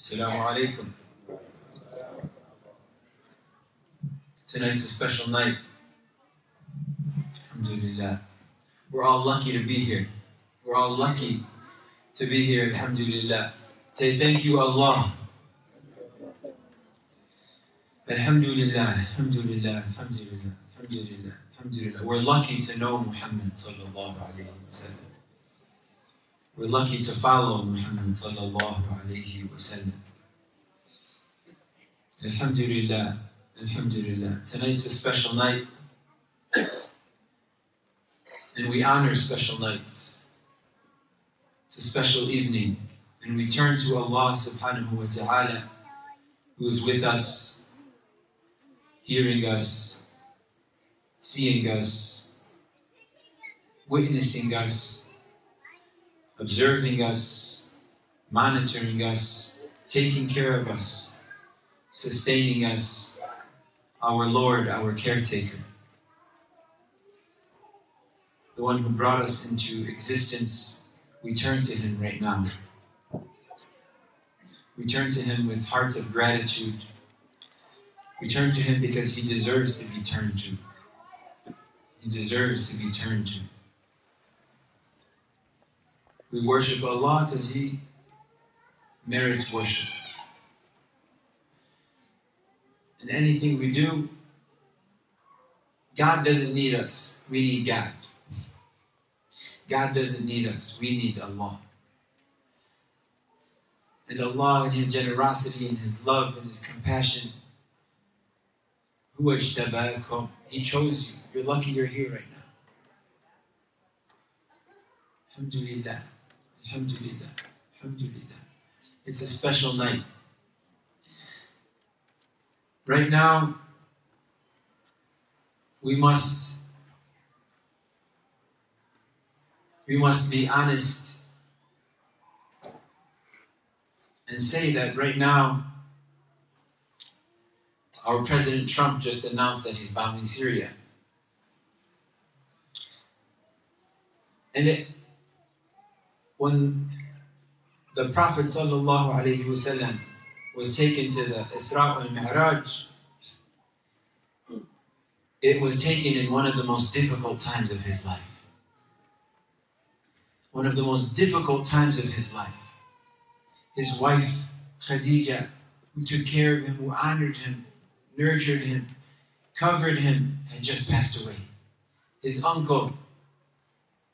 Assalamu alaikum. Tonight's a special night. Alhamdulillah. We're all lucky to be here. We're all lucky to be here, alhamdulillah. Say thank you, Allah. Alhamdulillah, alhamdulillah, alhamdulillah, alhamdulillah, alhamdulillah. We're lucky to know Muhammad sallallahu alayhi wa sallam. We're lucky to follow Muhammad sallallahu alayhi wa sallam. Alhamdulillah, alhamdulillah. Tonight's a special night. And we honor special nights. It's a special evening. And we turn to Allah subhanahu wa ta'ala, who is with us, hearing us, seeing us, witnessing us, observing us, monitoring us, taking care of us, sustaining us, our Lord, our caretaker. The one who brought us into existence, we turn to him right now. We turn to him with hearts of gratitude. We turn to him because he deserves to be turned to. He deserves to be turned to. We worship Allah because he merits worship. And anything we do, God doesn't need us, we need God. God doesn't need us, we need Allah. And Allah in his generosity and his love and his compassion, he chose you. You're lucky you're here right now. Alhamdulillah, alhamdulillah, alhamdulillah. It's a special night. Right now, we must be honest and say that right now, our President Trump just announced that he's bombing Syria. And when the Prophet ﷺ was taken to the Isra wal-Mi'raj, it was taken in one of the most difficult times of his life. One of the most difficult times of his life. His wife, Khadija, who took care of him, who honored him, nurtured him, covered him, had just passed away. His uncle,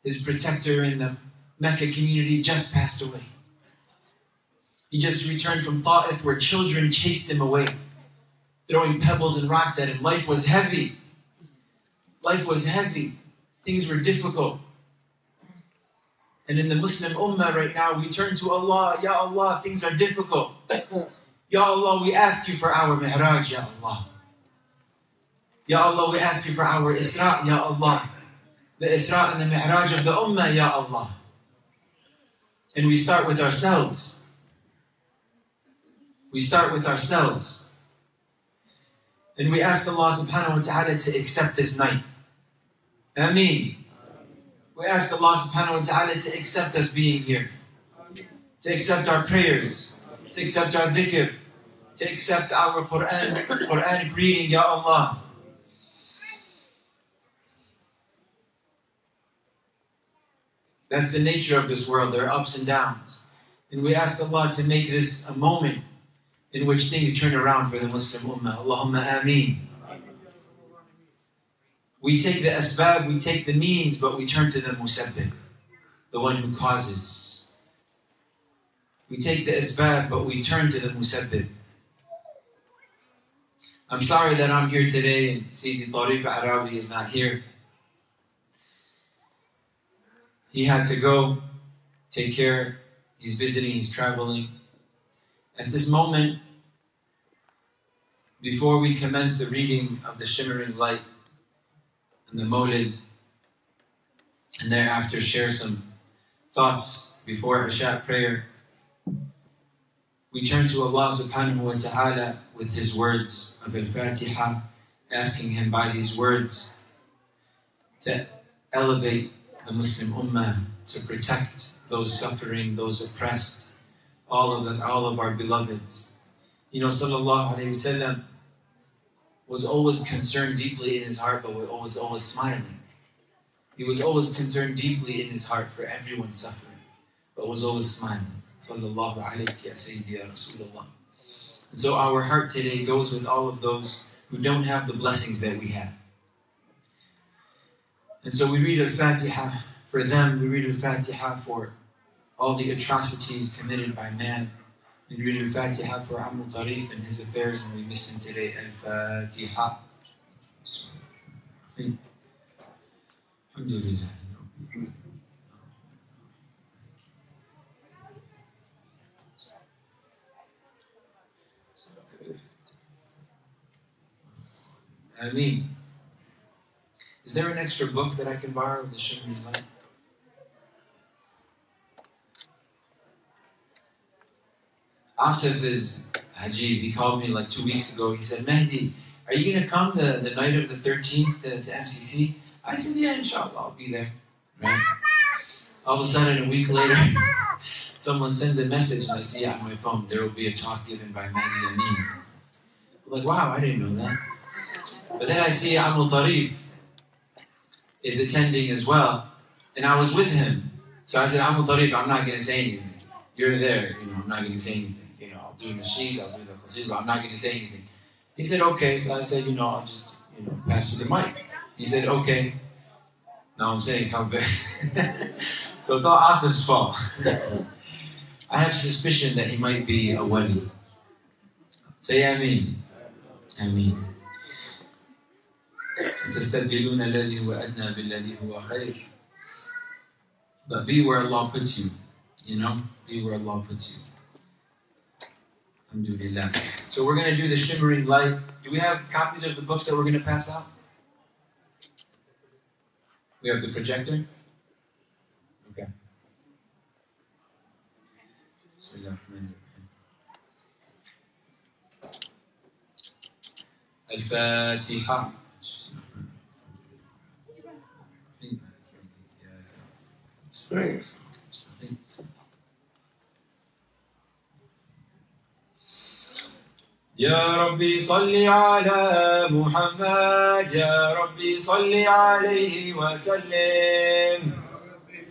his protector in the Mecca community, just passed away. He just returned from Ta'if, where children chased him away, throwing pebbles and rocks at him. Life was heavy. Life was heavy. Things were difficult. And in the Muslim Ummah right now, we turn to Allah. Ya Allah, things are difficult. Ya Allah, we ask you for our mi'raj, Ya Allah. Ya Allah, we ask you for our Isra, Ya Allah. The Isra and the mi'raj of the Ummah, Ya Allah. And we start with ourselves. We start with ourselves. And we ask Allah subhanahu wa ta'ala to accept this night. Ameen. We ask Allah subhanahu wa ta'ala to accept us being here, to accept our prayers, to accept our dhikr, to accept our Qur'an reading, Ya Allah. That's the nature of this world, there are ups and downs. And we ask Allah to make this a moment in which things turn around for the Muslim Ummah. Allahumma ameen. We take the asbab, we take the means, but we turn to the musabbib, the one who causes. We take the asbab, but we turn to the musabbib. I'm sorry that I'm here today and Sidi Tarif Arabi is not here. He had to go, take care. He's visiting, he's traveling. At this moment, before we commence the reading of the shimmering light, and the Mawlid, and thereafter share some thoughts before Isha prayer, we turn to Allah subhanahu wa ta'ala with his words of Al-Fatiha, asking him by these words to elevate the Muslim Ummah, to protect those suffering, those oppressed, all of our beloveds. You know, Sallallahu Alaihi Wasallam was always concerned deeply in his heart, but was always smiling. He was always concerned deeply in his heart for everyone suffering, but was always smiling. Sallallahu alayhi wa sallam, Rasulullah. And so our heart today goes with all of those who don't have the blessings that we have. And so we read Al-Fatiha for them, we read Al-Fatiha for all the atrocities committed by man. We read Al-Fatiha for Ammu Tarif and his affairs, and we miss him today. Al-Fatiha. Alhamdulillah. Ameen. Is there an extra book that I can borrow that shouldn't be light? Asif is Hajib. He called me like 2 weeks ago. He said, Mahdi, are you going to come the night of the 13th to MCC? I said, yeah, inshallah, I'll be there. Right? All of a sudden, a week later, someone sends a message and I see on my phone, there will be a talk given by Mahdi Amin. I'm like, wow, I didn't know that. But then I see Abu Tarif is attending as well, and I was with him. So I said, Abu Tarif, I'm not going to say anything. You're there, you know, I'm not going to say anything. You know, I'll do nasheed, I'll do the qasid, but I'm not going to say anything. He said, okay. So I said, you know, I'll just, you know, pass through the mic. He said, okay. Now I'm saying something. So it's all Asif's fault. I have suspicion that he might be a wali. Say Ameen. Ameen. But be where Allah puts you. You know, be where Allah puts you. Alhamdulillah. So we're going to do the shimmering light. Do we have copies of the books that we're going to pass out? We have the projector? Okay. Al-Fatiha. Thanks. يا ربي صل على محمد يا ربي صل عليه وسلم يا ربي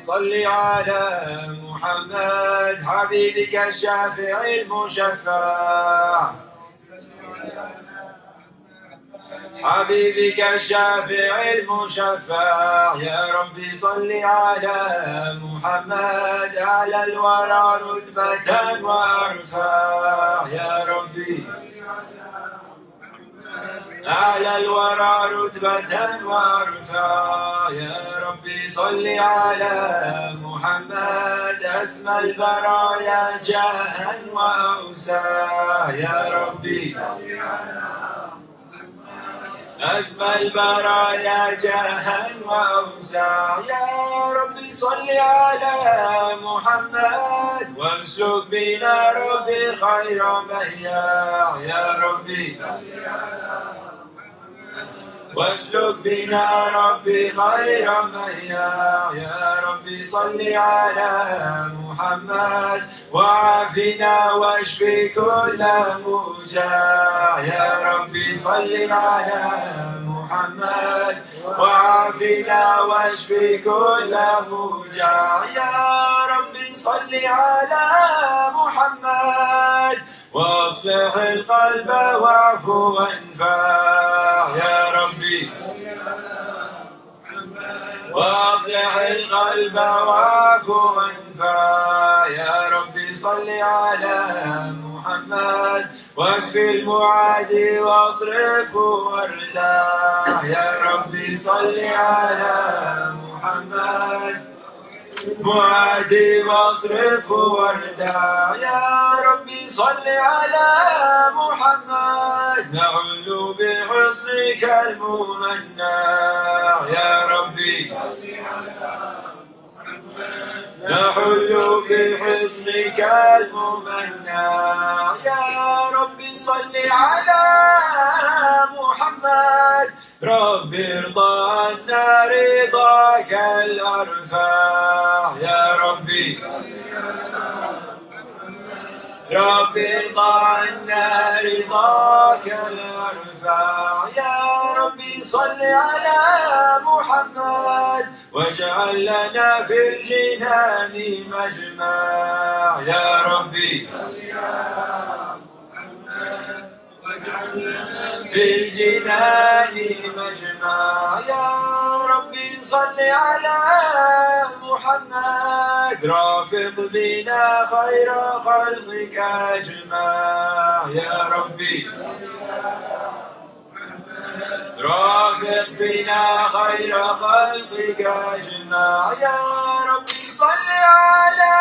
صل على محمد حبيبك الشافع المشفع حبيبك الشافع المشفع يا ربي صل على محمد على الورى رتبة وارفع يا ربي على الورى رتبة وارفع يا ربي صل على محمد أسمى البرايا جاها وأوسع يا ربي أسمى البرايا جاها وأوسع يا ربي صل على محمد واسلك بنا ربي خير مهيا يا ربي واسلك بنا ربي خير مهيا يا ربي صل على محمد وعافنا واشف كل موجع يا ربي صل على محمد وعافنا واشف كل موجع يا ربي صل على محمد واصلح القلب واعف وانفع يا ربي واصلح القلب واعف وانفع يا ربي صل على محمد واكفي المعادي واصرفه واردع يا ربي صل على محمد معادي واصرفه واردع يا ربي صل على محمد نعلو بحسنك الممنع يا ربي نحل بحسنك الممنع يا ربي صل على محمد رب ارضى عنا رضاك الارفع يا ربي رب ارضى عنا رضاك الارفع يا ربي صل على محمد واجعل لنا في الجنان مجمع يا ربي في الجنان مجمع يا ربي صل على محمد رافق بنا خير خلقك أجمع يا ربي رافق بنا خير خلقك أجمع يا ربي صل على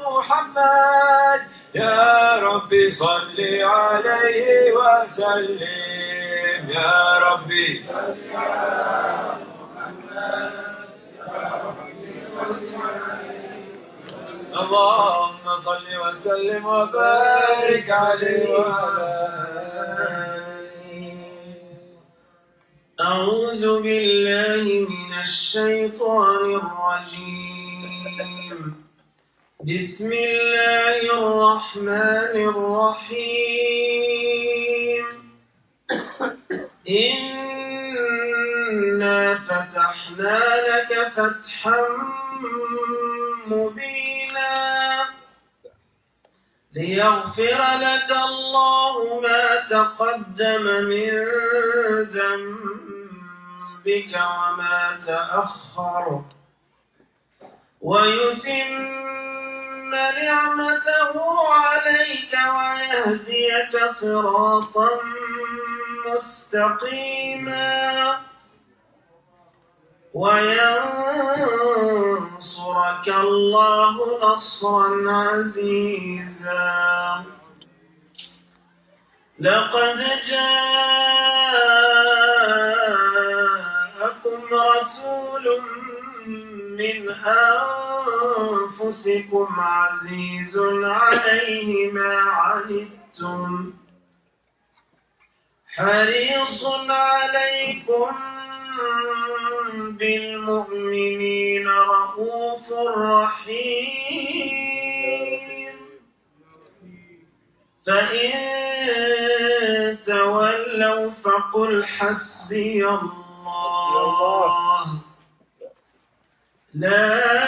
محمد يا ربي صل عليه وسلم يا ربي صل على محمد يا ربي صل عليه وسلم اللهم صل وسلم وبارك عليه أعوذ بالله من الشيطان الرجيم بسم الله الرحمن الرحيم إنا فتحنا لك فتحا مبينا ليغفر لك الله ما تقدم من ذنبك وما تأخر ويتم نعمته عليك ويهديك صراطا مستقيما وينصرك الله نصرا عزيزا لقد جاءكم رسول من أنفسكم عزيز عليه ما عنتم حريص عليكم بالمؤمنين رؤوف رحيم فإن تولوا فقل حسبي الله لا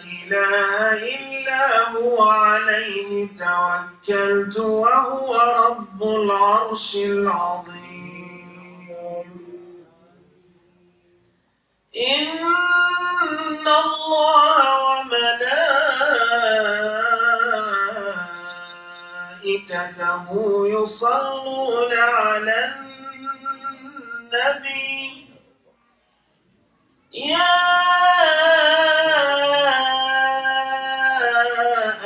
إله إلا هو عليه توكلت وهو رب العرش العظيم إن الله وملائكته يصلون على النبي يا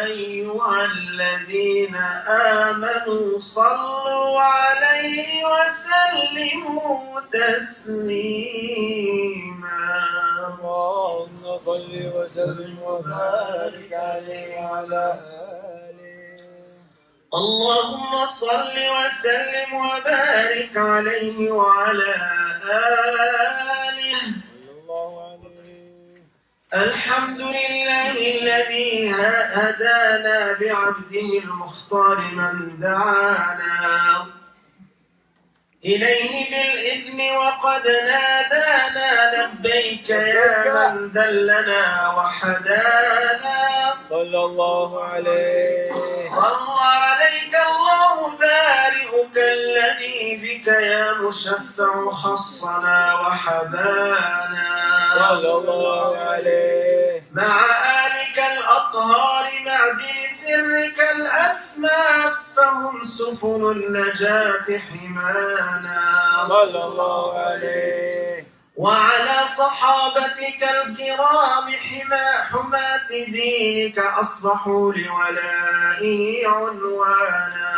أيها الذين آمنوا صلوا عليه وسلموا تسليما اللهم صل وسلم وبارك عليه وعلى آله اللهم صل وسلم وبارك عليه وعلى آله الحمد لله الذي هدانا بعبده المختار من دعانا إليه بالإذن وقد نادانا لبيك يا من دلنا وحدانا صلى الله عليه صلى عليك الله بارئك الذي بك يا مشفع خصنا وحبانا صلى الله عليه مع آلك الأطهار معدن سرك الأسمى فهم سفن النجاة حمانا صلى الله عليه وعلى صحابتك الكرام حماة دينك أصبحوا لولائه عنوانا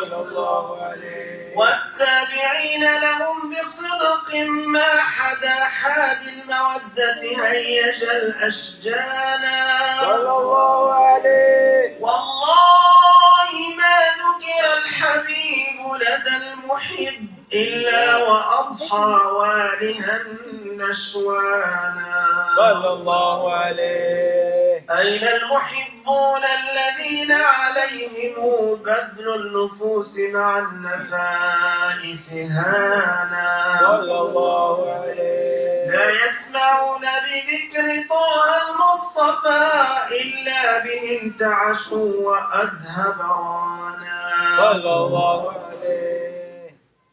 صلى الله عليه والتابعين لهم بصدق ما حدا حاد المودة هيج الأشجانا صلى الله عليه والله ما ذكر الحبيب لدى المحب إلا وأضحى والها نسوانا صلى الله عليه. أين المحبون الذين عليهم بذل النفوس مع النفائس هانا صلى الله عليه. لا يسمعون بذكر طه المصطفى إلا بهم تعشوا وأذهب رانا صلى الله عليه.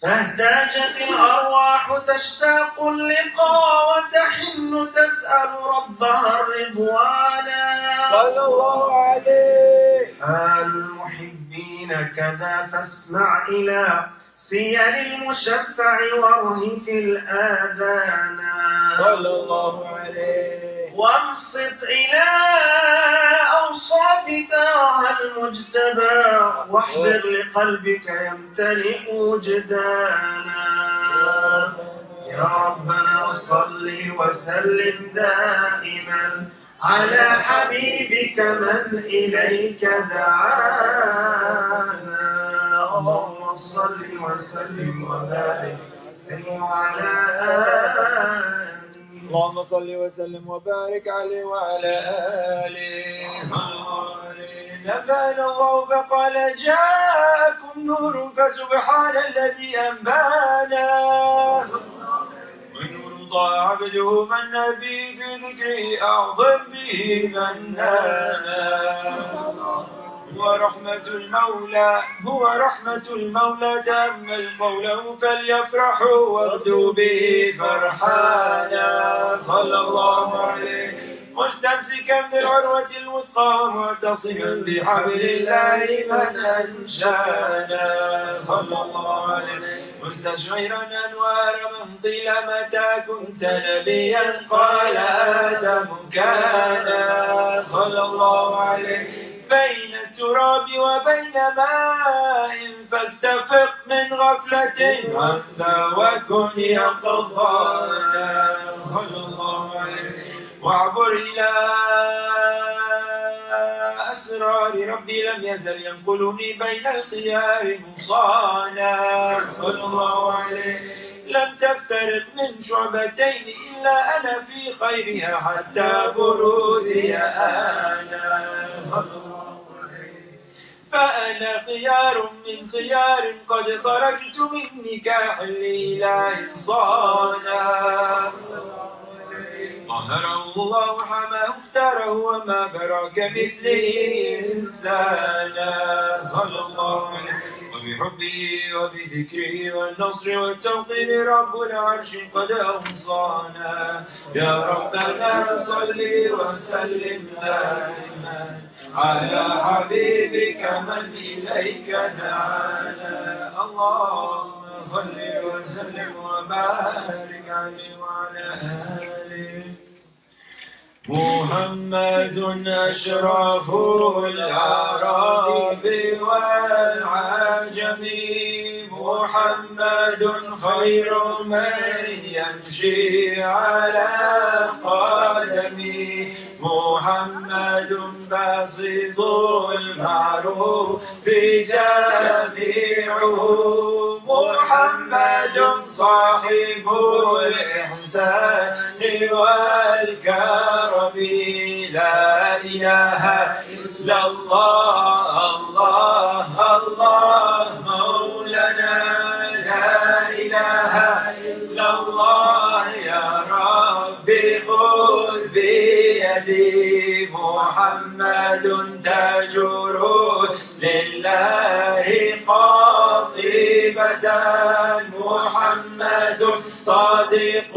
فاهتاجت الأرواح تشتاق اللقاء وتحن تسأل ربها الرضوانا صلى الله عليه. حال المحبين كذا فاسمع إلى سير المشفع وارهف الآذان صلى الله عليه. وانصت إلى أوصاف تراها المجتبى واحضر لقلبك يمتلئ وجدانا يا ربنا صل وسلم دائما على حبيبك من إليك دعانا اللهم صل وسلم وبارك عليه وعلى آله اللهم صل وسلم وبارك عليه وعلى آله. نفعنا الله فقال جاءكم نور فسبحان الذي أنبانا ونور طاع عبده فالنبي في ذكره أعظم به منانا ورحمة المولى هو رحمة المولى تأمل قوله فليفرحوا واغدوا به فرحانا صلى الله عليه. مستمسكا بالعروة الوثقى ومعتصما بحبل الله من أنشانا صلى الله عليه. مستشعرا أنوار من قيل متى كنت نبيا قال آدم كانا صلى الله عليه. بين التراب وبين ماء فاستفق من غفلة عنها وكن يقظانا صلى الله عليه. واعبر إلى أسرار ربي لم يزل ينقلني بين الخيار مصانا صلى الله عليه. لم تفترق من شعبتين إلا أنا في خيرها حتى بروزي أنا صلى الله عليه. فأنا خيار من خيار قد خرجت من نكاح الإله صانا طهره الله وحماه اختاره وما براك مثله إنسانا صلى الله عليه. بحبه وبذكره والنصر والتوقير رب العرش قد أوصانا يا ربنا صل وسلم دائما على حبيبك من إليك دعانا اللهم صل وسلم وبارك عليه وعلى آله. محمد أشرف العرب والعجم محمد خير من يمشي على قدمي محمد بسيط المعروف بجميعه محمد صاحب الإحسان والكرم لا إله إلا الله الله الله مولانا لا إله إلا الله يا ربي خذ بيدي محمد تاج رسل لله قاطبة محمد صادق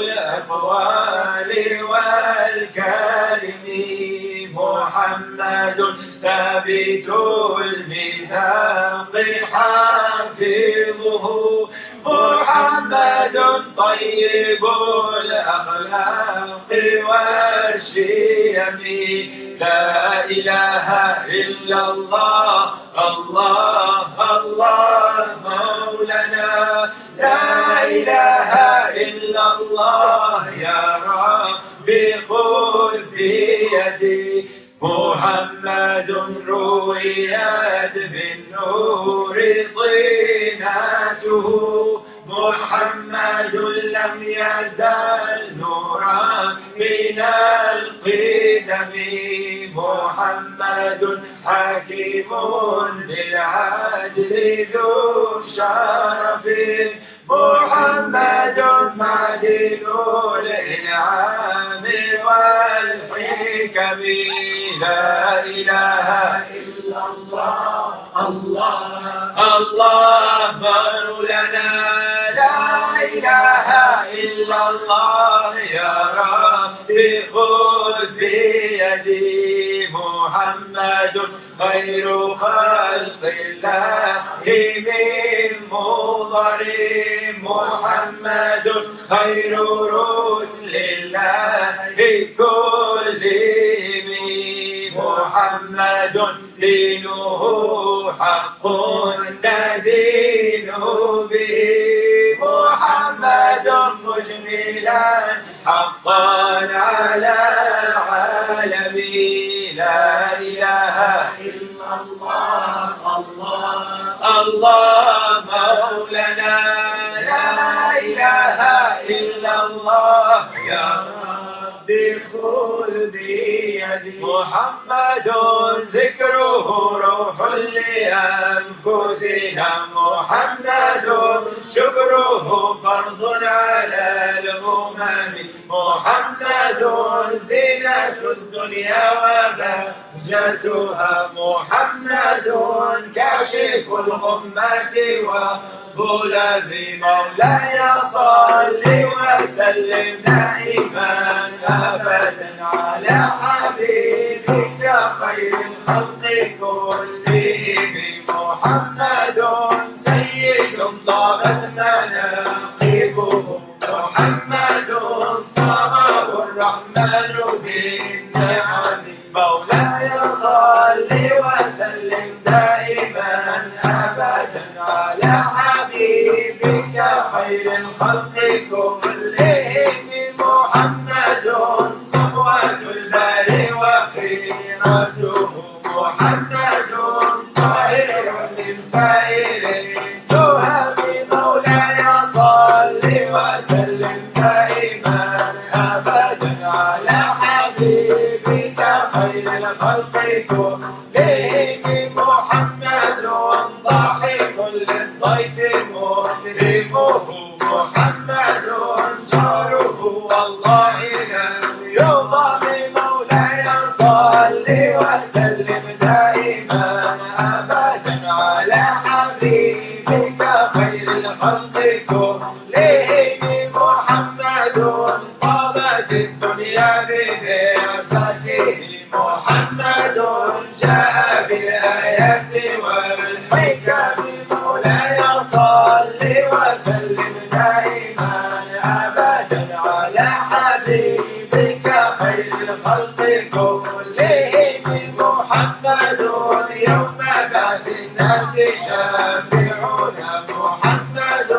الأقوال والكلم محمد ثابت الميثاق حافظه محمد طيب الأخلاق والشيم لا إله إلا الله الله الله مولانا لا إله إلا الله يا ربي خذ بيدي محمد رويت بالنور طينته يزال نورا من القدم محمد حكيم للعدل ذو شرف محمد معدن الإنعام والحكم لا إله إلا الله الله الله مولانا لا إله إلا الله يا ربي خذ بيدي محمد خير خلق الله من مضر محمد خير رسل الله كلهم محمد دينه حق ندين به محمد مجملا حقا على العالمين لا إله إلا الله الله الله مولانا لا إله إلا الله يا محمد ذكره روح لأنفسنا محمد شكره فرض على الأمم محمد زينة الدنيا وبهجتها محمد كاشف الغمة وظلم مولاي صل وسلم دائما أبدا على حبيبك خير الخلق كلهم محمد سيد طابت مناقبه محمد صابه الرحمن بالنعم مولاي صل وسلم دائما أبدا على حبيبك خير الخلق كلهم محمد صفوة الباري وخيرته محمد طاهر من سائر التهم مولاي صل وسلم دائما أبدا على حبيبك خير الخلق كلهم محمد ضاحك للضيف مكرمه محمد جاره والله لا يضامي مولاي صل وسلم دائما أبدا على حبيبك خير الخلق كلهم محمد طابت الدنيا ببعثته محمد جاء بالآيات والحكم مولاي صل وسلم دائما أبدا على حبيبك خير الخلق كلهم محمد يوم بعث الناس شافعنا محمد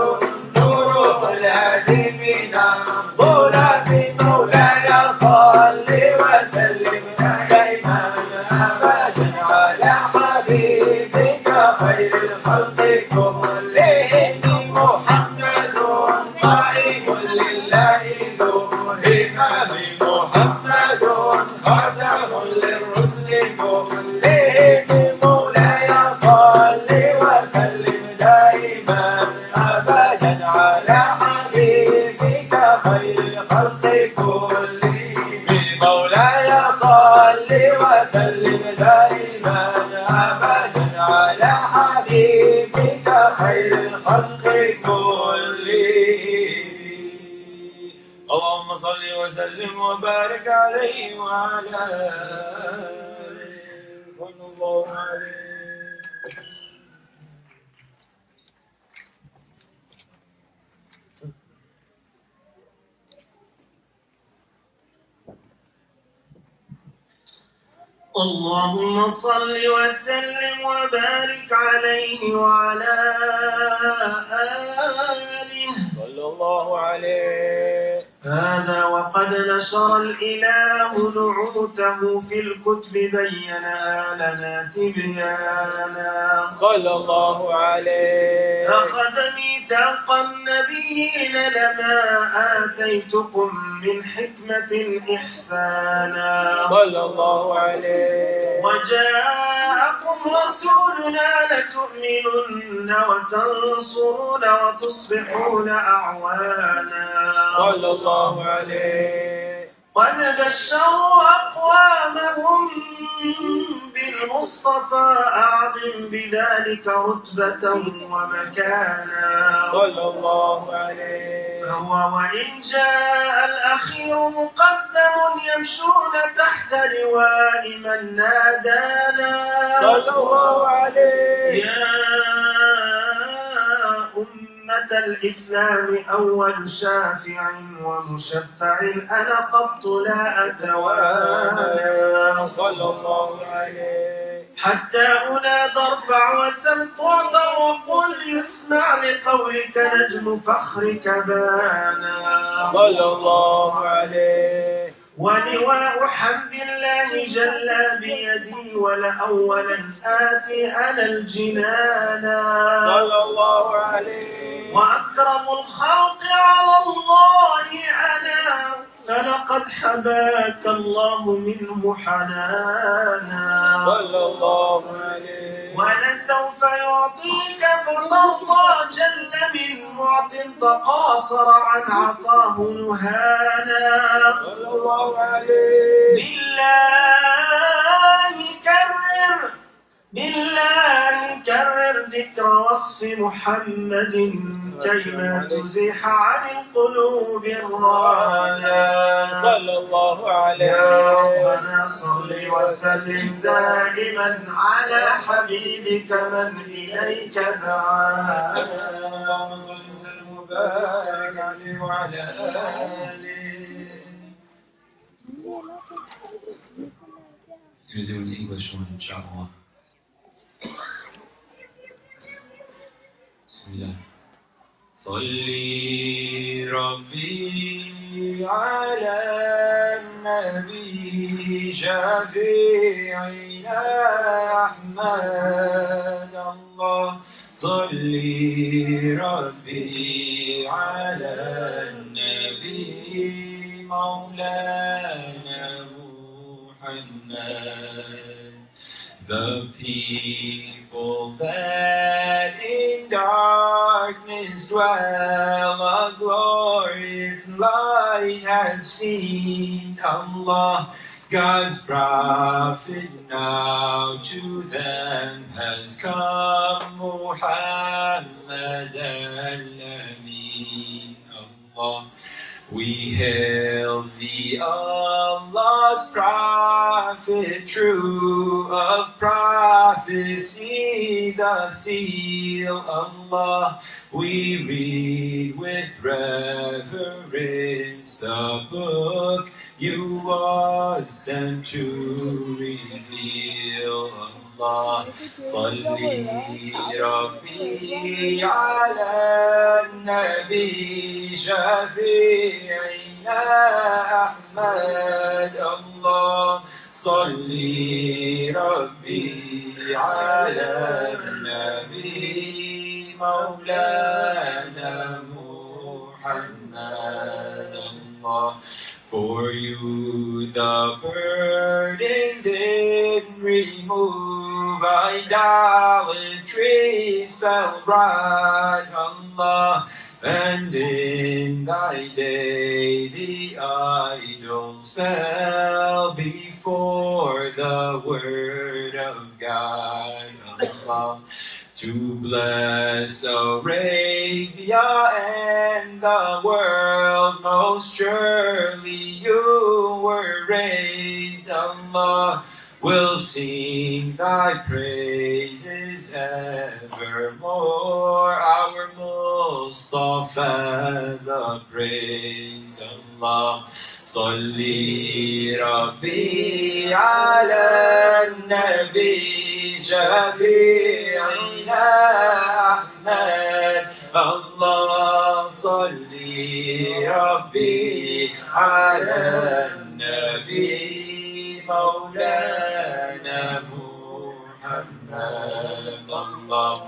نور الهادي من الظلم مولاي صل وسلم دائما أبدا على حبيبك خير الخلق كلهم محمد خاتم للرسل كلهم مولاي صل وسلم دائما أبدا على حبيبك خير الخلق كلهم مولاي صل وسلم دائما أبدا على حبيبك خير الخلق كلهم اللهم صل وسلم وبارك عليه وعلى آله صلى الله عليه اللهم صل وسلم وبارك عليه وعلى آله صلى الله عليه هذا وقد نشر الإله نعوته في الكتب بينا لنا تبيانا قال الله عليه أخذ ميثاق النبيين لما آتيتكم من حكمة إحسانا قال الله عليه وجاءكم رسولنا لتؤمنن وتنصرون وتصبحون أعوانا قال الله قد بشروا أقوامهم بالمصطفى أعظم بذلك رتبة ومكانا صلى الله عليه فهو وإن جاء الأخير مقدم يمشون تحت لواء من نادانا صلى الله عليه الإسلام أول شافع ومشفع أنا قط لا أتوانى صلى الله عليه حتى أنا ارفع وسم تعطى وقل يسمع لقولك نجم فخرك بانا صلى الله عليه ولواء حمد الله جل بيدي ولأولا آتي أنا الجنانا صلى الله عليه وأكرم الخلق على الله أنا فلقد حباك الله منه حنانا صلى الله عليه ولسوف يعطيك فترضى جل من معط تقاصر عن عطاه نهانا صلى الله عليه بالله كرر ذكر وصف محمد كيما تزيح عن القلوب الرانا صلى الله عليه يا ربنا صل وسلم دائما على حبيبك من إليك دعانا وبارك عليه وعلى آله We're going to do an English one, inshallah. Bismillah. Salli Rabbi ala nabi shafi'ina Ahmad Allah Salli Rabbi ala nabi maulana The people that in darkness dwell a glorious light have seen Allah, God's prophet now to them has come Muhammad al-Amin Allah. We hail thee, Allah's prophet, true of prophecy, the seal Allah. We read with reverence the book you was sent to reveal Allah. Salli Rabbi ala nabi shafi'ina Ahmad Allah. Salli Rabbi ala nabi maulana Muhammad Allah. For you the burden did remove, idolatry spelled right, Allah. And in thy day the idols fell before the word of God, Allah. To bless Arabia and the world, most surely you were raised, Allah. We'll sing thy praises evermore, our Mustafa the praised, Allah. Salli Rabbi ala nabi shafi'ina Ahmad Allah Salli ربي على النبي مولانا محمد الله.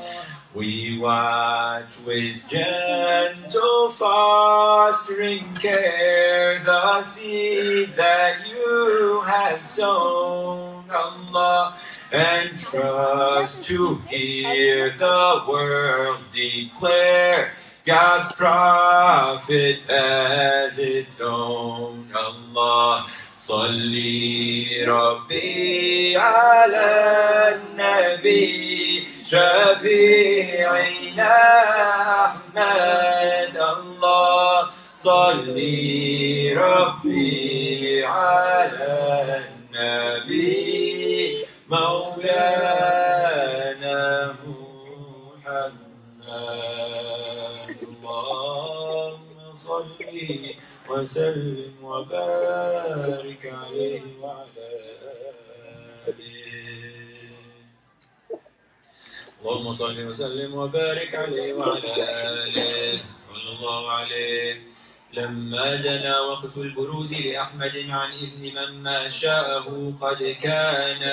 We watch with gentle fostering care the seed that you have sown, Allah, and trust to hear the world declare God's prophet as its own, Allah. Salli Rabbi ala Nabi Shafi'ina Ahmad, Allah. Salli Rabbi ala Nabi Mawlana Muhammad. Allahumma salli wa sallim wa barik alayhi wa ala alihi. Allahumma salli wa sallim wa barik alayhi wa ala alihi. Sallallahu alayhi. لما دنا وقت البروز لأحمد عن إذن من ما شاءه قد كان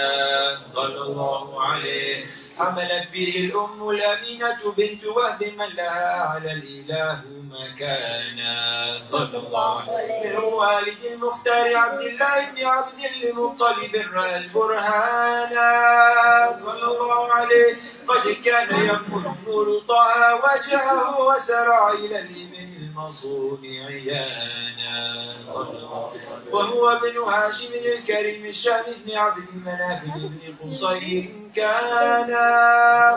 صلى الله عليه حملت به الأم الأمينة بنت وهب من لها على الإله مكانا صلى الله عليه من والد المختار عبد الله بن عبد المطلب رأى البرهانا صلى الله عليه قد كان يمن نور طه وجهه وسرع إلى اليمين المصون عيانا وهو ابن هاشم الكريم الشام بن عبد مناف بن قصي كان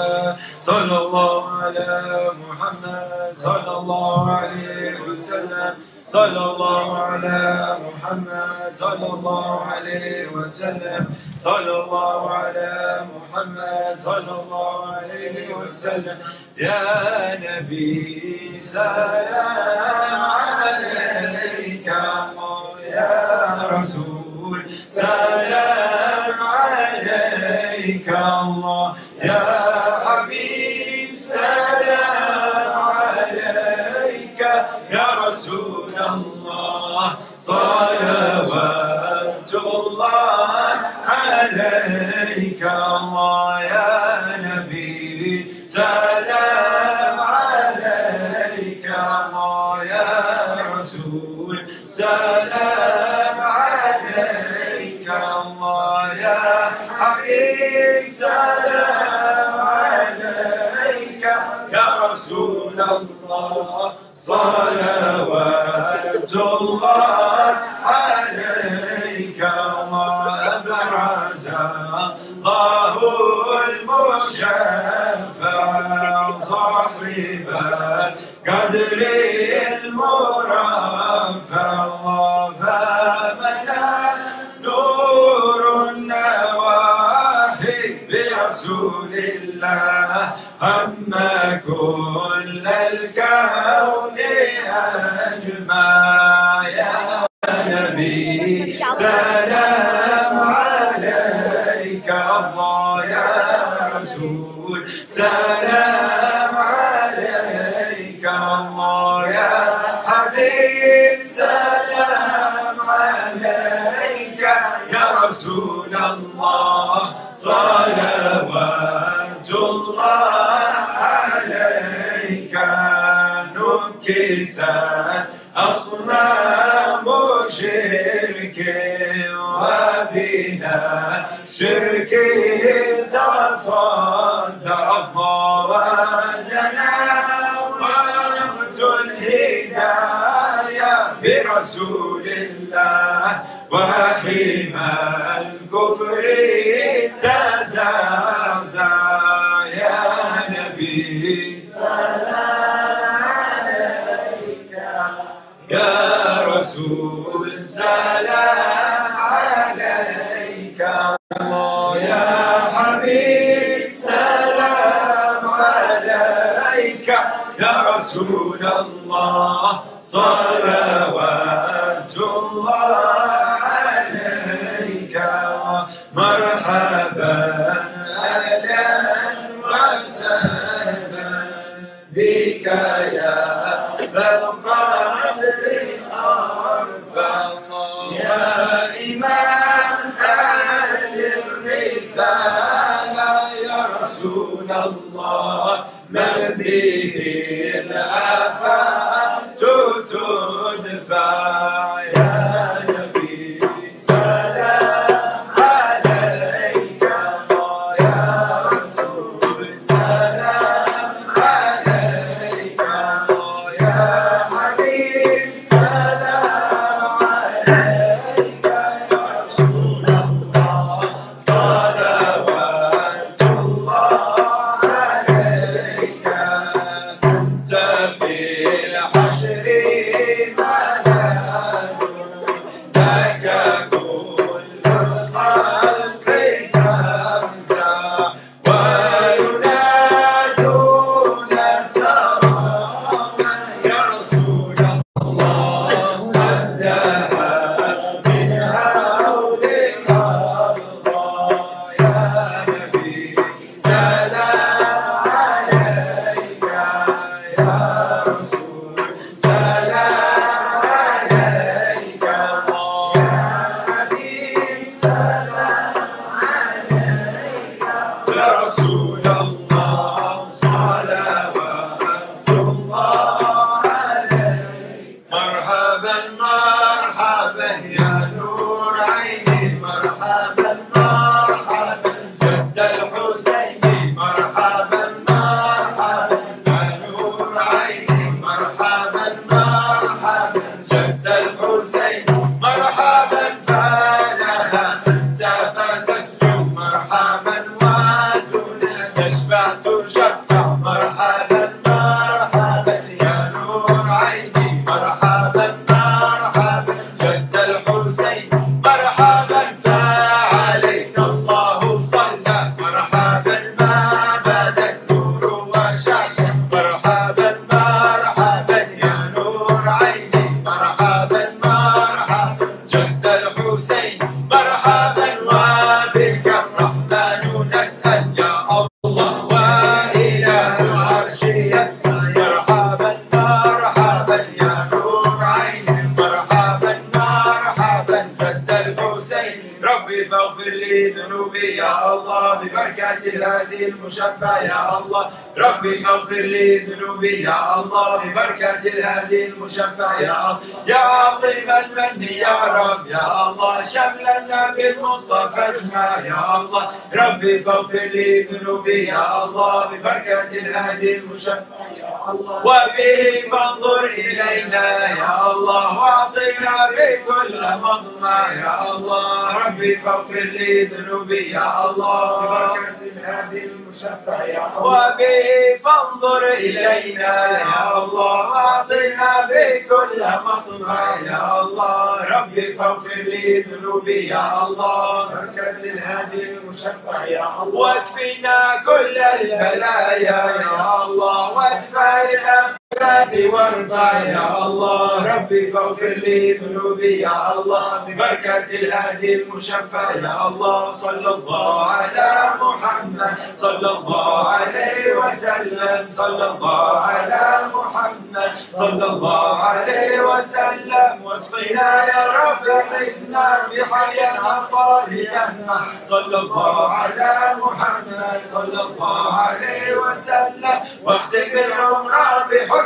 صلى الله على محمد صلى الله عليه وسلم صلى الله على محمد صلى الله عليه وسلم صلى الله على محمد صلى الله عليه وسلم يا نبي سلام عليك الله يا رسول سلام عليك الله يا حبيب سلام عليك يا رسول الله صلوات الله عليك الله يا نبي سلام عليك الله Salam alayka Allah ya Habib, salam alayka ya Rasul Allah, salawatullah alayka Allah abraza Allahul mushafa sahiba qadri المرافع وفمنا نور النواحي برسول الله هم كل الكون أجمع يا نبي سلام عليك الله يا رسول سلام عليك الله يا حبيب سلام عليك يا رسول الله صلوات الله عليك نكست أصنام شرك وبنا شرك تصد موادنا وقت الهداية برسول الله وحمى الكفر تزعزع يا نبي يا رسول سلام عليك الله يا حبيب سلام عليك يا رسول الله صلوات الله عليك مرحبا أهلا وسهلا بك يا ذا القدر يا رسول الله من به الآفات تدفع يا نبي سلام عليك الله يا رسول سلام عليك الله يا حبيب سلام عليك يا رسول الله يا الله ربي اغفر لي ذنوبي يا الله ببركة الهادي المشفع يا الله عظيم المن يا رب يا الله شمل النبي المصطفى اجمع يا الله ربي فاغفر لي ذنوبي يا الله ببركة الهادي المشفع يا الله وبه فانظر إلينا يا الله واعطينا بكل مضمى يا الله ربي فاغفر لي ذنوبي يا الله ببركة الهادي المشفع يا الله وبه فانظر إلينا يا الله واعطينا بكل مطمع يا الله ربي فاغفر لي ذنوبي يا الله بركة الهادي المشفع يا الله واكفينا كل البلايا يا الله وادفعنا وارفع يا الله ربي فاغفر لي ذنوبي يا الله ببركة الهادي المشفع يا الله صلى الله على محمد صلى الله عليه وسلم صلى الله على محمد صلى الله عليه وسلم واسقنا يا رب غثنا بحياة طالية صلى الله على محمد صلى الله عليه وسلم واختبر عمرنا بحسن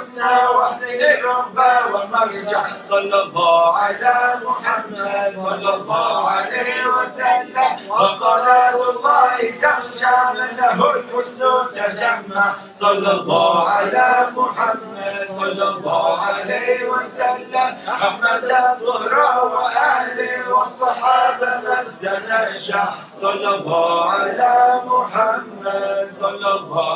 واحسن الرغبة والمرجع صلى الله على محمد صلى الله عليه وسلم وصلاة الله تغشى من له الحسن تجمع صلى الله على محمد صلى الله عليه وسلم أحمد ظهره وأهله والصحابة من سنشع صلى الله على محمد صلى الله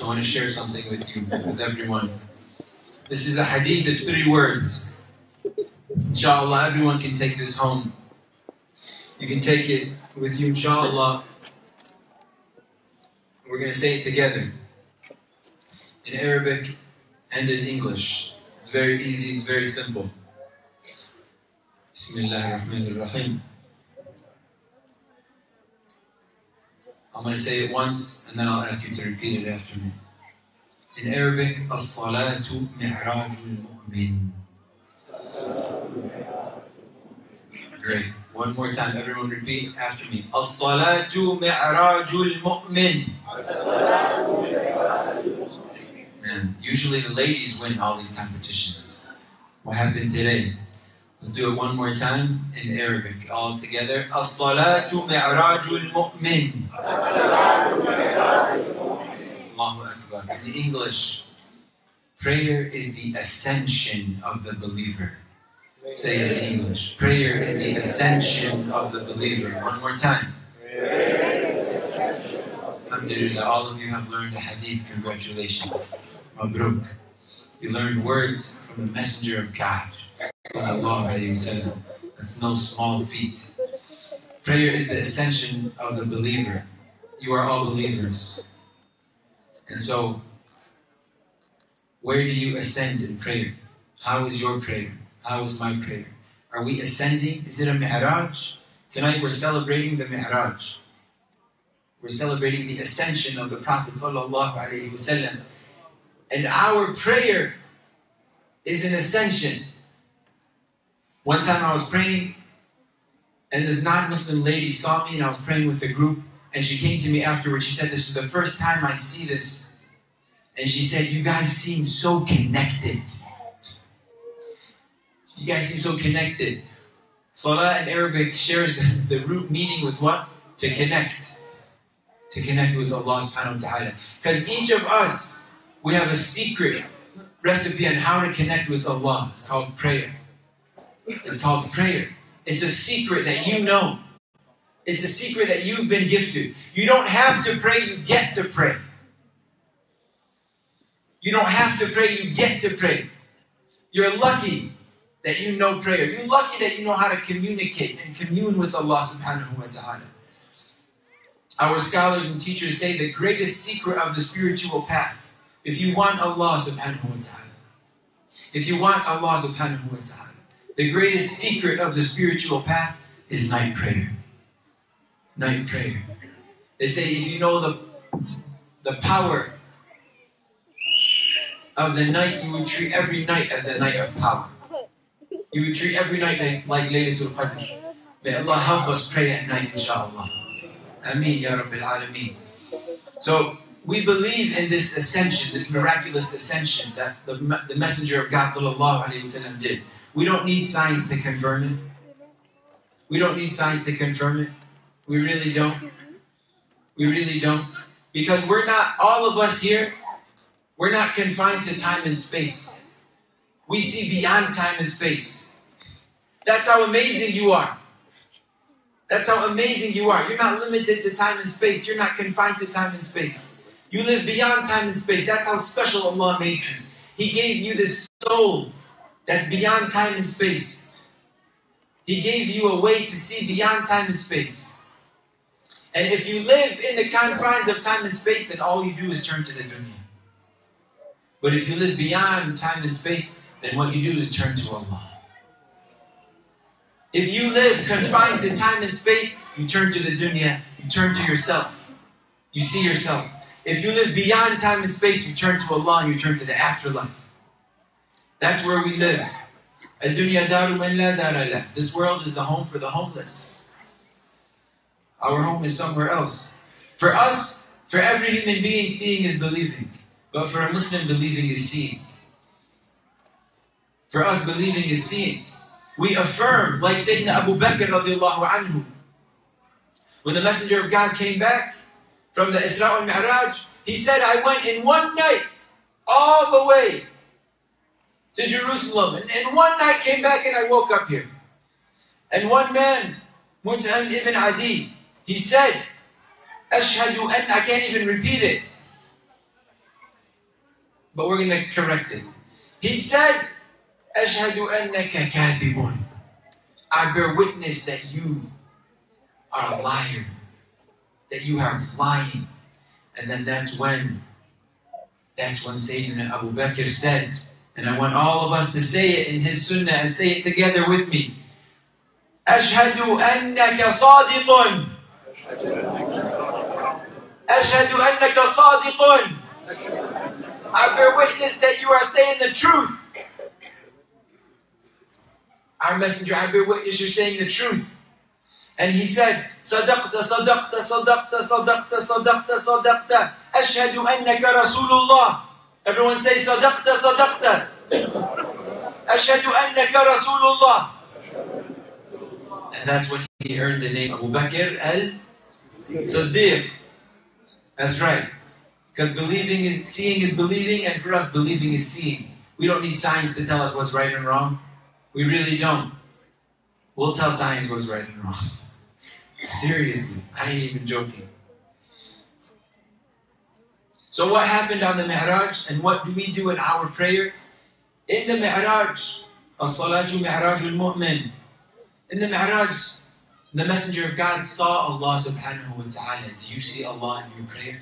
I want to share something with you, with everyone. This is a hadith, it's 3 words. Inshallah, everyone can take this home. You can take it with you, inshallah. We're going to say it together. In Arabic and in English. It's very easy, it's very simple. Bismillahirrahmanirrahim. I'm going to say it once, and then I'll ask you to repeat it after me. In Arabic, As-salatu mi'rajul mu'min. Great. One more time, everyone repeat after me. As-salatu mi'rajul mu'min. Man, usually the ladies win all these competitions. What happened today? Let's do it one more time in Arabic, all together. As-salatu mi'rajul mu'min. As-salatu mi'rajul mu'min. Allahu Akbar. In English, prayer is the ascension of the believer. Say it in English. Prayer is the ascension of the believer. One more time. Alhamdulillah, all of you have learned a hadith. Congratulations. Mabruk. You learned words from the Messenger of God. That's no small feat. Prayer is the ascension of the believer. You are all believers. And so, where do you ascend in prayer? How is your prayer? How is my prayer? Are we ascending? Is it a mi'raj? Tonight we're celebrating the mi'raj. We're celebrating the ascension of the Prophet ﷺ. And our prayer is an ascension. One time I was praying, and this non-Muslim lady saw me, and I was praying with the group. And she came to me afterwards, she said, this is the first time I see this. And she said, you guys seem so connected. You guys seem so connected. Salah in Arabic shares the root meaning with what? To connect. To connect with Allah subhanahu wa ta'ala. Because each of us, we have a secret recipe on how to connect with Allah. It's called prayer. It's called prayer. It's a secret that you know. It's a secret that you've been gifted. You don't have to pray, you get to pray. You don't have to pray, you get to pray. You're lucky that you know prayer. You're lucky that you know how to communicate and commune with Allah subhanahu wa ta'ala. Our scholars and teachers say the greatest secret of the spiritual path, if you want Allah subhanahu wa ta'ala, if you want Allah subhanahu wa ta'ala, The greatest secret of the spiritual path is night prayer. Night prayer. They say if you know the power of the night, you would treat every night as the night of power. You would treat every night like Laylatul Qadr. May Allah help us pray at night, inshaAllah. Ameen, Ya Rabbil Alameen. So, we believe in this ascension, this miraculous ascension that the Messenger of God ﷺ did. We don't need science to confirm it. We don't need science to confirm it. We really don't. We really don't. Because we're not, all of us here, we're not confined to time and space. We see beyond time and space. That's how amazing you are. That's how amazing you are. You're not limited to time and space. You're not confined to time and space. You live beyond time and space. That's how special Allah made you. He gave you this soul that's beyond time and space. He gave you a way to see beyond time and space. And if you live in the confines of time and space, then all you do is turn to the dunya. But if you live beyond time and space, then what you do is turn to Allah. If you live confined to time and space, you turn to the dunya, you turn to yourself. You see yourself. If you live beyond time and space, you turn to Allah and you turn to the afterlife. That's where we live. Ad-dunya daru man la dara lah. This world is the home for the homeless. Our home is somewhere else. For us, for every human being, seeing is believing. But for a Muslim, believing is seeing. For us, believing is seeing. We affirm, like Sayyidina Abu Bakr radiallahu anhu. When the Messenger of God came back from the Isra wal-Mi'raj, he said, I went in one night all the way to Jerusalem. And in one night came back and I woke up here. And one man, Mut'am ibn Adi, he said, Ashhadu an, I can't even repeat it. But we're going to correct it. He said, Ashhadu annaka kadhibun. I bear witness that you are a liar. That you are lying. And then that's when Sayyidina Abu Bakr said, and I want all of us to say it in his sunnah and say it together with me. Ashhadu annaka sadiqun. Ashhadu annaka sadiqun. I bear witness that you are saying the truth. Our messenger, I bear witness you're saying the truth. And he said, Sadaqta, Sadaqta, Sadaqta, Sadaqta, Sadaqta, Sadaqta. Ashhadu annaka Rasulullah. Everyone say, Sadaqta, Sadaqta. Ashhadu annaka Rasulullah. And that's when he earned the name Abu Bakr al-Siddiq. That's right. Because believing is seeing is believing, and for us, believing is seeing. We don't need science to tell us what's right and wrong. We really don't. We'll tell science what's right and wrong. Seriously, I ain't even joking. So what happened on the Mi'raj, and what do we do in our prayer? In the Mi'raj, as-salatu mi'rajul mu'min. In the Mi'raj, the Messenger of God saw Allah subhanahu wa ta'ala. Do you see Allah in your prayer?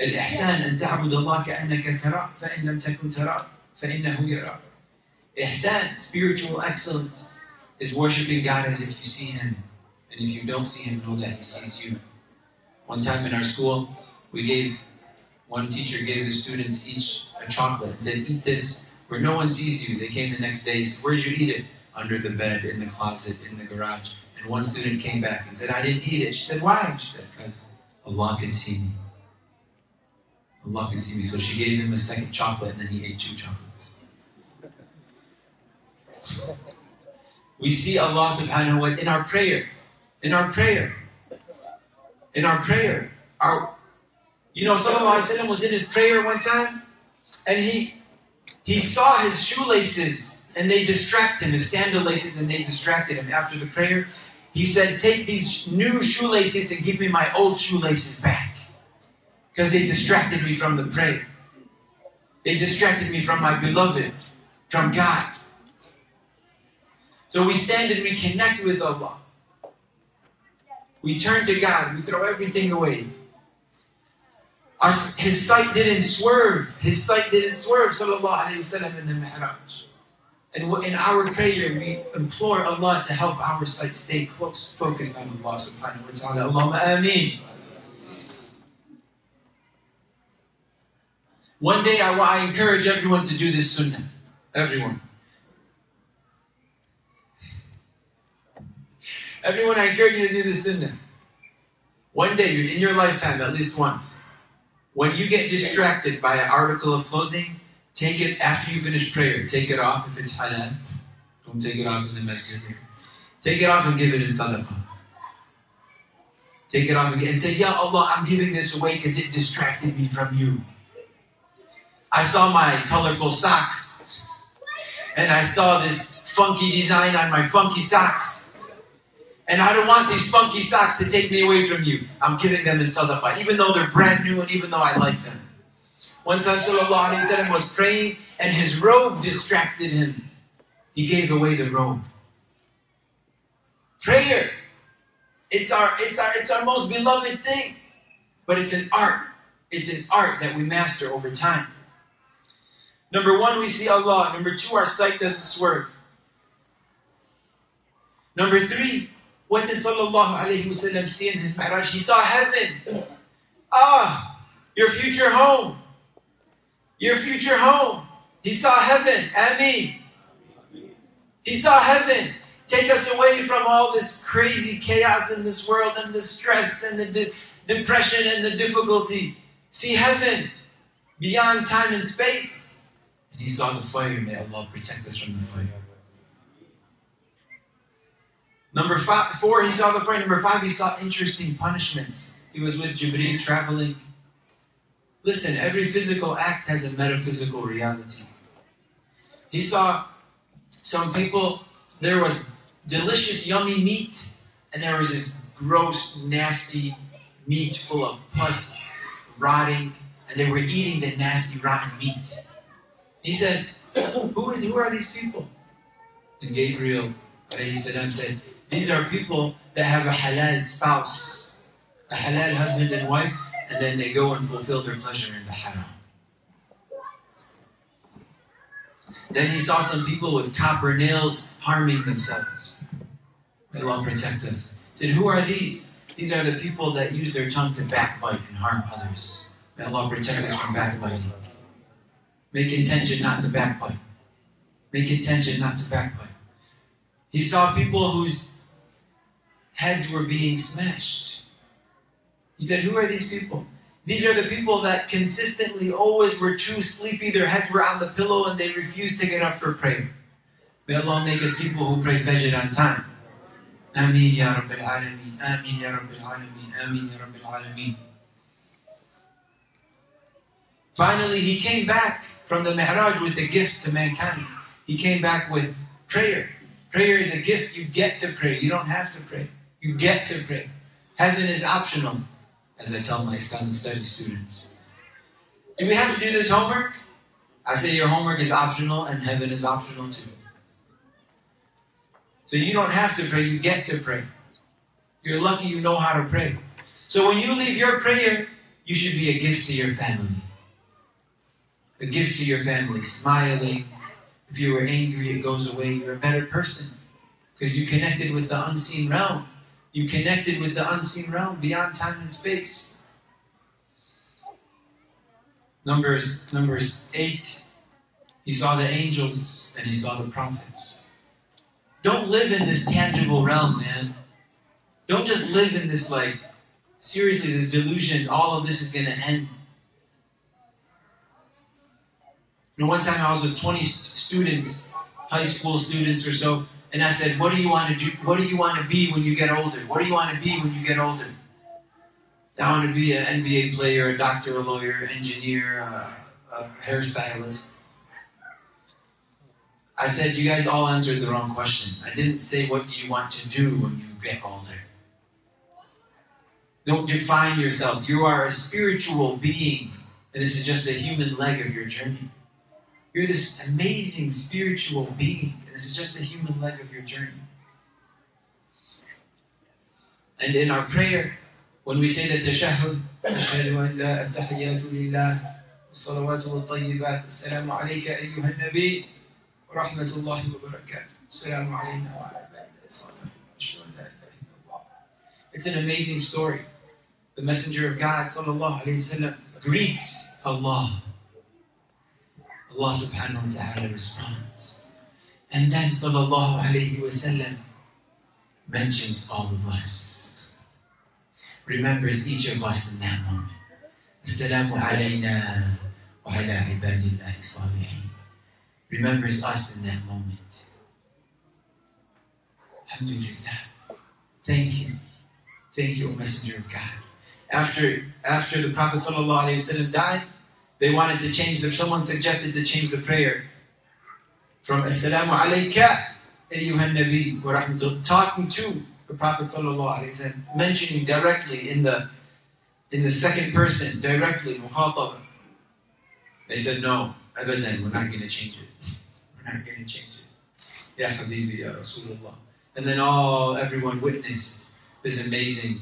الإحسان أن تعبد الله كأنك تراه فإن لم تكن تراه فإنه يراك. Ihsan, spiritual excellence, is worshiping God as if you see Him, and if you don't see Him, know that He sees you. One time in our school, one teacher gave the students each a chocolate and said, "Eat this where no one sees you." They came the next day. Said, "Where'd you eat it?" Under the bed, in the closet, in the garage. And one student came back and said, "I didn't eat it." She said, "Why?" She said, "Because Allah can see me. Allah can see me." So she gave him a second chocolate, and then he ate two chocolates. We see Allah subhanahu wa ta'ala in our prayer. In our prayer. In our prayer. Sallallahu Alaihi Wasallam was in his prayer one time, and he saw his shoelaces, and they distracted him, his sandal laces, and they distracted him. After the prayer, he said, "Take these new shoelaces and give me my old shoelaces back. Because they distracted me from the prayer. They distracted me from my beloved, from God." So we stand and we connect with Allah. We turn to God. We throw everything away. His sight didn't swerve. His sight didn't swerve, sallallahu alayhi wasallam, in the mi'raj. And in our prayer, we implore Allah to help our sight stay close, focused on Allah subhanahu wa ta'ala. Allahumma ameen. One day, I encourage everyone to do this sunnah. Everyone. Everyone, I encourage you to do this sunnah. One day, in your lifetime, at least once. When you get distracted by an article of clothing, take it after you finish prayer. Take it off if it's halal. Don't take it off in the masjid here. Take it off and give it in sadaqah. Take it off and say, Ya Allah, I'm giving this away because it distracted me from you. I saw my colorful socks. And I saw this funky design on my funky socks. And I don't want these funky socks to take me away from you. I'm giving them in sadaqah, even though they're brand new and even though I like them. One time, sallallahu alayhi wa sallam was praying and his robe distracted him. He gave away the robe. Prayer. It's our most beloved thing. But it's an art. It's an art that we master over time. Number one, we see Allah. Number two, our sight doesn't swerve. Number three, what did sallallahu alayhi wasallam see in his mi'raj? He saw heaven. Ah, your future home. Your future home. He saw heaven. Ameen. He saw heaven. Take us away from all this crazy chaos in this world and the stress and the depression and the difficulty. See heaven beyond time and space. And he saw the fire. May Allah protect us from the fire. Number four, he saw the fire. Number five, he saw interesting punishments. He was with Jibreel traveling. Listen, every physical act has a metaphysical reality. He saw some people, there was delicious, yummy meat, and there was this gross, nasty meat full of pus, rotting, and they were eating the nasty, rotten meat. He said, who are these people? And Gabriel, alayhi salam, said, these are people that have a halal spouse, a halal husband and wife, and then they go and fulfill their pleasure in the haram. Then he saw some people with copper nails harming themselves. May Allah protect us. He said, who are these? These are the people that use their tongue to backbite and harm others. May Allah protect us from backbiting. Make intention not to backbite. Make intention not to backbite. He saw people whose heads were being smashed. He said, who are these people? These are the people that consistently always were too sleepy. Their heads were on the pillow and they refused to get up for prayer. May Allah make us people who pray Fajr on time. Ameen ya Rabbil Alameen. Ameen ya Rabbil Alameen. Ameen ya Rabbil Alameen. Finally, he came back from the mi'raj with a gift to mankind. He came back with prayer. Prayer is a gift. You get to pray. You don't have to pray. You get to pray. Heaven is optional, as I tell my Islamic studies students. Do we have to do this homework? I say your homework is optional and heaven is optional too. So you don't have to pray, you get to pray. You're lucky you know how to pray. So when you leave your prayer, you should be a gift to your family. A gift to your family, smiling. If you were angry, it goes away. You're a better person because you connected with the unseen realm. You connected with the unseen realm beyond time and space. Numbers 8, he saw the angels and he saw the prophets. Don't live in this tangible realm, man. Don't just live in this, like, seriously, this delusion. All of this is going to end. You know, one time I was with 20 students, high school students or so, and I said, what do you want to do? What do you want to be when you get older? What do you want to be when you get older? I want to be an NBA player, a doctor, a lawyer, engineer, a hairstylist. I said, you guys all answered the wrong question. I didn't say, what do you want to do when you get older? Don't define yourself. You are a spiritual being, and this is just the human leg of your journey. You're this amazing spiritual being. And this is just the human leg of your journey. And in our prayer, When we say the tashahhud, ashhadu an la attahiyatu lillah, as-salawatu wat-tayyibat, as-salamu alayka ayyuhan nabi, wa rahmatullahi wa barakatuh. As-salamu alayna wa ala ibadillahi as-salihin, ashhadu an la ilaha illallah. It's an amazing story. The Messenger of God, sallallahu alayhi wa sallam, greets Allah. Allah subhanahu wa ta'ala responds. And then sallallahu alayhi wa sallam mentions all of us. Remembers each of us in that moment. As-salamu alayna wa ala ibadillahi as-salihin. Remembers us in that moment. Alhamdulillah. Thank you. Thank you, O Messenger of God. After the Prophet ﷺ died, they wanted to change the, someone suggested to change the prayer from As-salamu alayka ayyuhan nabi wa rahmatullah, talking to the Prophet ﷺ, mentioning directly in the second person, directly mukhatabah. They said, no, abadan, we're not going to change it. We're not going to change it. Ya Habibi, Ya Rasulullah. And then everyone witnessed this amazing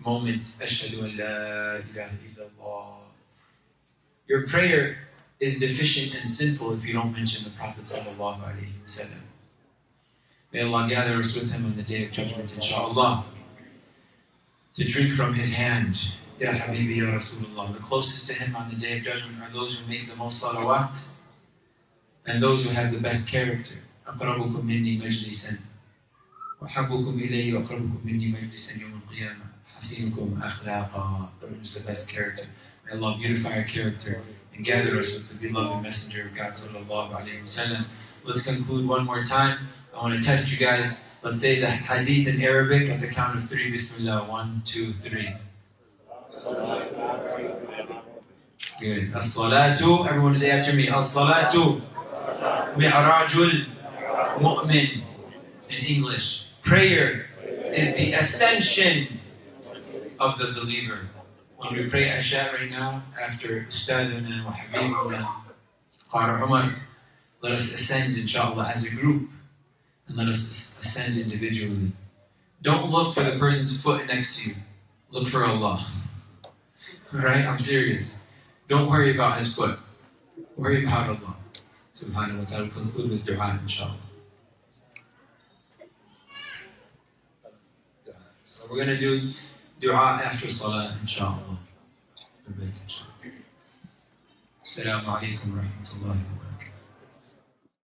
moment. Ashhadu an la ilaha illallah. Your prayer is deficient and sinful if you don't mention the Prophet sallallahu alayhi wa sallam. May Allah gather us with him on the day of judgment, inshaAllah, to drink from his hand. Ya Habibi, Ya Rasulullah. The closest to him on the day of judgment are those who make the most salawat and those who have the best character. أقربكم مني مجلسا وحبكم إلي وأقربكم مني مجلسا يوم القيامة حسينكم أخلاقا. The best character. May Allah beautify our character and gather us with the beloved Messenger of God sallallahu alayhi wasallam. Let's conclude one more time. I want to test you guys. Let's say the hadith in Arabic at the count of three. Bismillah. 1, 2, 3. Good. As-salatu. Everyone say after me. As-salatu. Mi'rajul mu'min. In English, prayer is the ascension of the believer. When we pray Isha right now, after Ustaduna wa Habibuna, Qara Umar, let us ascend inshaAllah as a group, and let us ascend individually. Don't look for the person's foot next to you. Look for Allah. Alright? I'm serious. Don't worry about his foot. Worry about Allah. Subhanahu wa ta'ala. Conclude with dua inshaAllah. We're going to do dua after salah, inshaAllah. Assalamu alaikum wa rahmatullahi wa barakatuh.